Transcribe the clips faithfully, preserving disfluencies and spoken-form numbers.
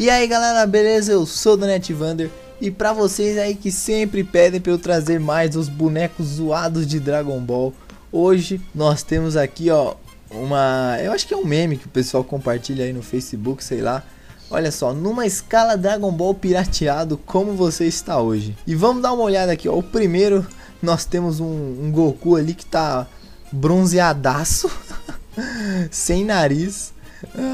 E aí galera, beleza? Eu sou o TheNetWander e pra vocês aí que sempre pedem pra eu trazer mais os bonecos zoados de Dragon Ball, hoje nós temos aqui, ó, uma... eu acho que é um meme que o pessoal compartilha aí no Facebook, sei lá. Olha só, numa escala Dragon Ball pirateado, como você está hoje? E vamos dar uma olhada aqui, ó. O primeiro, nós temos um, um Goku ali que tá bronzeadaço, sem nariz.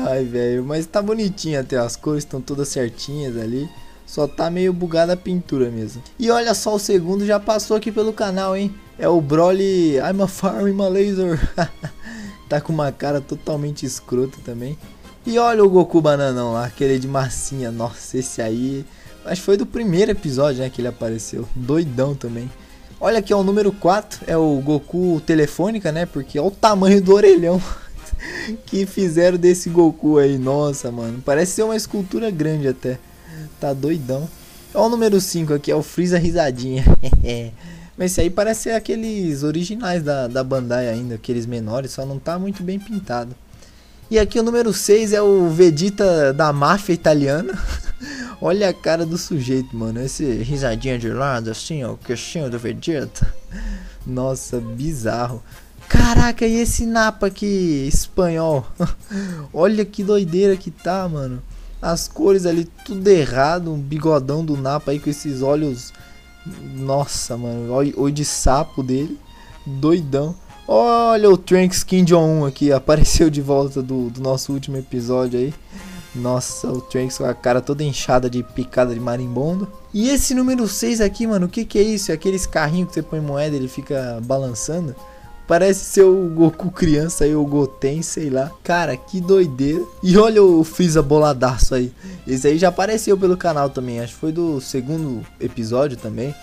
Ai, velho, mas tá bonitinho até, as cores estão todas certinhas ali. Só tá meio bugada a pintura mesmo. E olha só, o segundo já passou aqui pelo canal, hein? É o Broly, I'm a fire, I'm a laser. Tá com uma cara totalmente escrota também. E olha o Goku bananão lá, aquele de massinha, nossa, esse aí... Mas foi do primeiro episódio, né, que ele apareceu, doidão também. Olha aqui, ó, o número quatro, é o Goku telefônica, né, porque olha o tamanho do orelhão que fizeram desse Goku aí, nossa, mano. Parece ser uma escultura grande até, tá doidão. Olha o número cinco aqui, é o Freeza risadinha. Mas esse aí parece ser aqueles originais da, da Bandai ainda, aqueles menores, só não tá muito bem pintado. E aqui o número seis é o Vegeta da máfia italiana. Olha a cara do sujeito, mano. Esse risadinha de lado, assim, ó. O queixinho do Vegeta. Nossa, bizarro. Caraca, e esse Napa aqui, espanhol. Olha que doideira que tá, mano. As cores ali, tudo errado. Um bigodão do Napa aí com esses olhos... Nossa, mano. Olho de sapo dele. Doidão. Olha o Tranks King John aqui, apareceu de volta do, do nosso último episódio aí. Nossa, o Tranks com a cara toda inchada de picada de marimbondo. E esse número seis aqui, mano, o que que é isso? É aqueles carrinhos que você põe moeda e ele fica balançando? Parece ser o Goku criança aí, o Goten, sei lá. Cara, que doideira. E olha o Freeza boladaço aí. Esse aí já apareceu pelo canal também, acho que foi do segundo episódio também.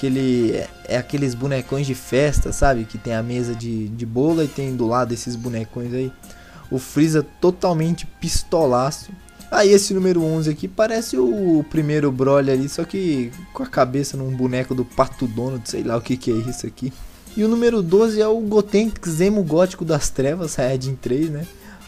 Que ele é, é aqueles bonecões de festa, sabe? Que tem a mesa de, de bola e tem do lado esses bonecões aí. O Freeza totalmente pistolaço. Aí ah, esse número onze aqui parece o primeiro Broly ali, só que com a cabeça num boneco do Pato Donald, sei lá o que que é isso aqui. E o número doze é o Goten Zemo Gótico das Trevas, Saiyajin três, né?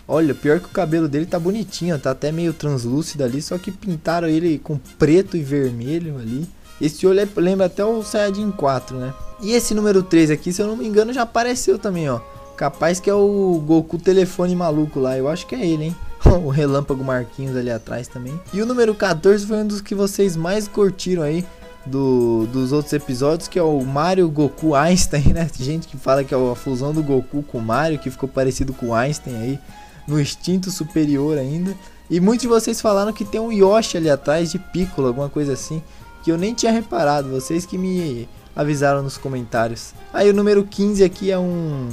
Olha, pior que o cabelo dele tá bonitinho, tá até meio translúcido ali, só que pintaram ele com preto e vermelho ali. Esse olho lembra até o Saiyajin quatro, né? E esse número três aqui, se eu não me engano, já apareceu também, ó. Capaz que é o Goku telefone maluco lá. Eu acho que é ele, hein? O Relâmpago Marquinhos ali atrás também. E o número quatorze foi um dos que vocês mais curtiram aí do, dos outros episódios, que é o Mario, Goku, Einstein, né? Tem gente que fala que é a fusão do Goku com o Mario, que ficou parecido com o Einstein aí, no instinto superior ainda. E muitos de vocês falaram que tem um Yoshi ali atrás de Piccolo, alguma coisa assim, que eu nem tinha reparado, vocês que me avisaram nos comentários. Aí o número quinze aqui é um,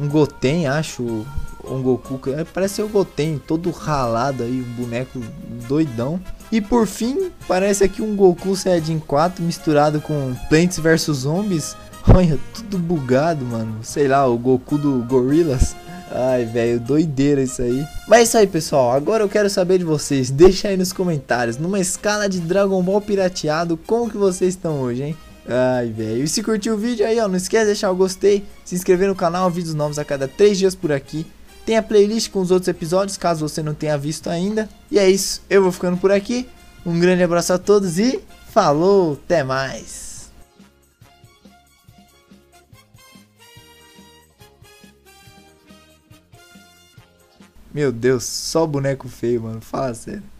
um Goten, acho, um Goku, parece ser o Goten, todo ralado aí, um boneco doidão. E por fim, parece aqui um Goku Saiyajin quatro misturado com Plants vs Zombies, olha, tudo bugado, mano, sei lá, o Goku do Gorillaz. Ai, velho, doideira isso aí. Mas é isso aí, pessoal. Agora eu quero saber de vocês. Deixa aí nos comentários, numa escala de Dragon Ball pirateado, como que vocês estão hoje, hein? Ai, velho. E se curtiu o vídeo aí, ó, não esquece de deixar o gostei, se inscrever no canal, vídeos novos a cada três dias por aqui. Tem a playlist com os outros episódios, caso você não tenha visto ainda. E é isso. Eu vou ficando por aqui. Um grande abraço a todos e falou, até mais. Meu Deus, só boneco feio, mano. Fala sério.